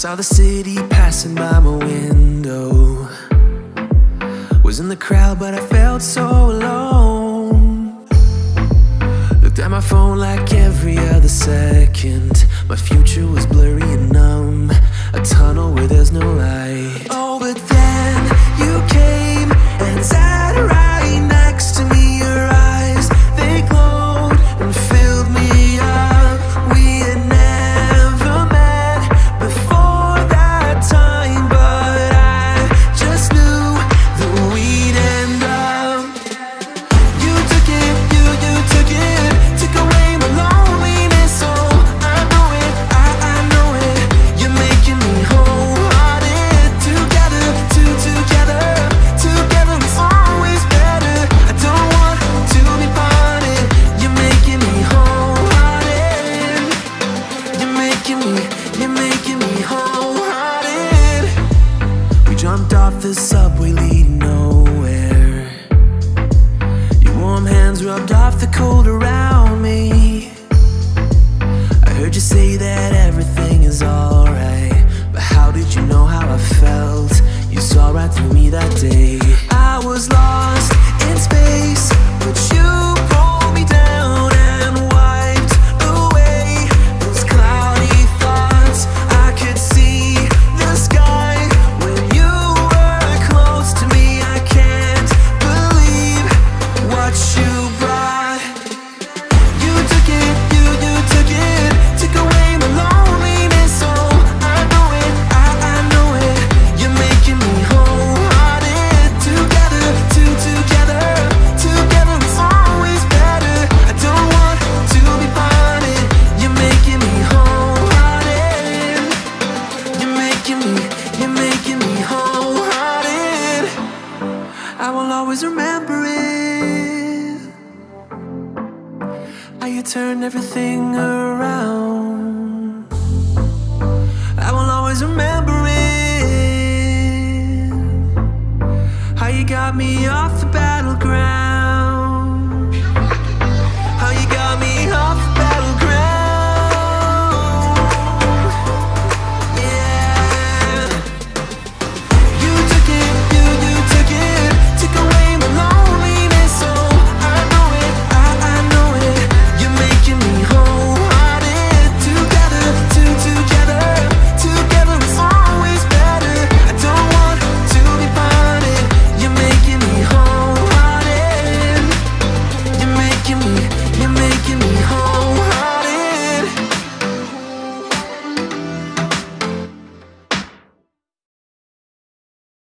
saw the city passing by my window. Was in the crowd but I felt so alone. Looked at my phone like every other second. My future was blurry and numb, a tunnel where there's no light. Oh, but then you came and sat right next to me. Your eyes, they glowed and filled me up. We had never met before that time, but I just knew that we'd end up. You took it, you took it, took away my loneliness. Oh, I know it, I know it. You're making me wholehearted. Together, together, together is always better. I don't want to be parted. You're making me wholehearted. You're making me wholehearted. We jumped off the subway leading nowhere. Your warm hands rubbed off the cold around me. I heard you say that everything is alright, but how did you know how I felt? You saw right through me that day. I was lost in space, but you pulled me down and wiped away those cloudy thoughts. I could see the sky when you were close to me. I can't believe what you brought. You took it, you took it, took away my loneliness. Oh, I know it, I know it. You're making me wholehearted. Together, together, together is always better. I don't want to be parted. You're making me wholehearted. You're making me wholehearted. I will always remember it. How you turned everything around. I will always remember it. How you got me off the battleground.